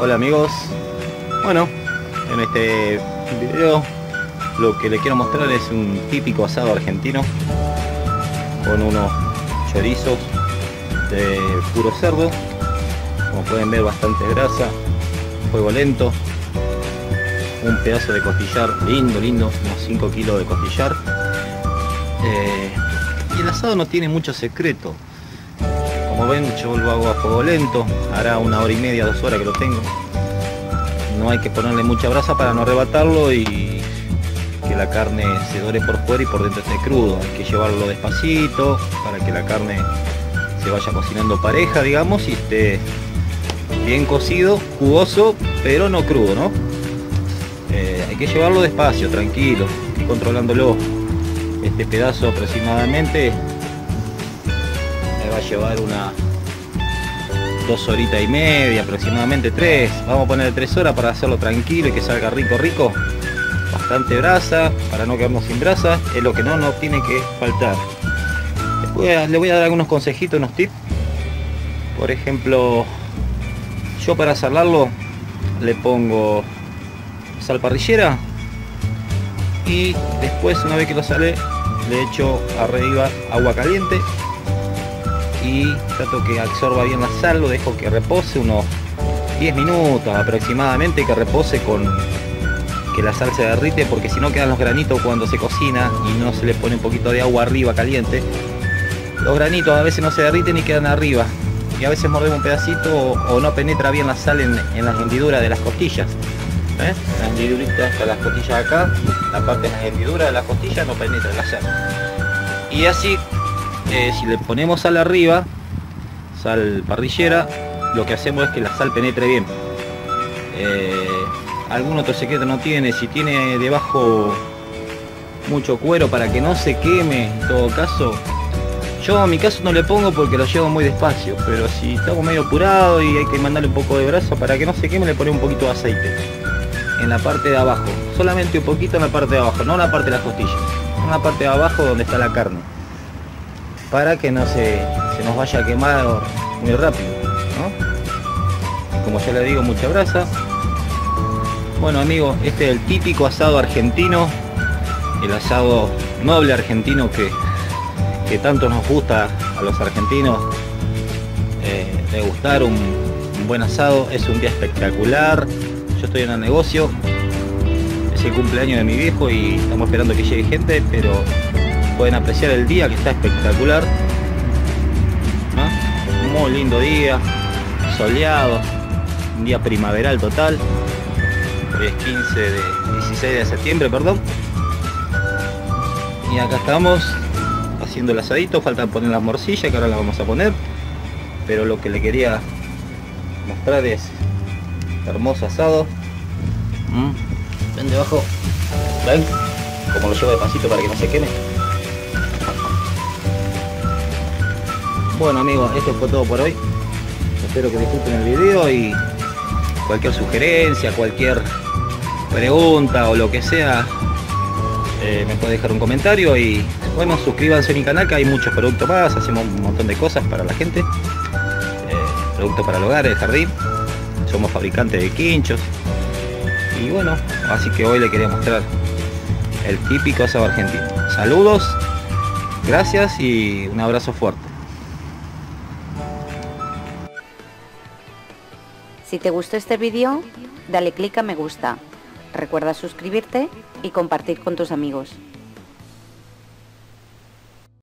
Hola amigos, bueno, en este video lo que les quiero mostrar es un típico asado argentino con unos chorizos de puro cerdo, como pueden ver bastante grasa, fuego lento, un pedazo de costillar lindo, lindo, unos 5 kilos de costillar. Y el asado no tiene mucho secreto. Como ven, yo lo hago a fuego lento, hará una hora y media, 2 horas que lo tengo. No hay que ponerle mucha brasa para no arrebatarlo y que la carne se dore por fuera y por dentro esté crudo. Hay que llevarlo despacito para que la carne se vaya cocinando pareja, digamos, y esté bien cocido, jugoso, pero no crudo, ¿no? Hay que llevarlo despacio, tranquilo, y controlándolo. Este pedazo aproximadamente va a llevar una 2 horitas y media, aproximadamente 3, vamos a poner 3 horas para hacerlo tranquilo y que salga rico, bastante brasa para no quedarnos sin brasa, es lo que no tiene que faltar. Después le voy a dar algunos consejitos, unos tips. Por ejemplo, yo para salarlo le pongo sal parrillera y después, una vez que lo sale, le echo arriba agua caliente y trato que absorba bien la sal, lo dejo que repose unos 10 minutos aproximadamente, que repose con que la sal se derrite, porque si no quedan los granitos cuando se cocina y no se le pone un poquito de agua arriba caliente, los granitos a veces no se derriten y quedan arriba, y a veces mordemos un pedacito o no penetra bien la sal en las hendiduras de las costillas, ¿eh? Las hendiduritas de las costillas acá, la parte de las hendiduras de las costillas no penetra la sal, y así. Si le ponemos sal arriba, sal parrillera, lo que hacemos es que la sal penetre bien. Algún otro secreto no tiene. Si tiene debajo mucho cuero para que no se queme, en todo caso, yo en mi caso no le pongo porque lo llevo muy despacio, pero si estamos medio apurado y hay que mandarle un poco de brasa para que no se queme, le ponemos un poquito de aceite en la parte de abajo, solamente un poquito en la parte de abajo, no en la parte de las costillas, en la parte de abajo donde está la carne, para que no se nos vaya a quemar muy rápido, ¿no? Como ya le digo, mucha brasa. Bueno amigos, este es el típico asado argentino, el asado noble argentino que tanto nos gusta a los argentinos. Degustar un buen asado es un día espectacular. Yo estoy en el negocio, es el cumpleaños de mi viejo y estamos esperando que llegue gente, pero pueden apreciar el día que está espectacular, ¿no? Muy lindo día, soleado, un día primaveral total. Hoy es 16 de septiembre, perdón, y acá estamos haciendo el asadito. Falta poner las morcillas, que ahora las vamos a poner, pero lo que le quería mostrar es el hermoso asado. Ven debajo, ¿ven? Como lo llevo despacito para que no se queme. Bueno amigos, esto fue todo por hoy. Espero que disfruten el video y cualquier sugerencia, cualquier pregunta o lo que sea, me puede dejar un comentario y bueno, suscríbanse a mi canal, que hay muchos productos más, hacemos un montón de cosas para la gente, productos para el hogar, el jardín, somos fabricantes de quinchos y bueno, así que hoy les quería mostrar el típico asado argentino. Saludos, gracias y un abrazo fuerte. Si te gustó este vídeo, dale click a me gusta, recuerda suscribirte y compartir con tus amigos.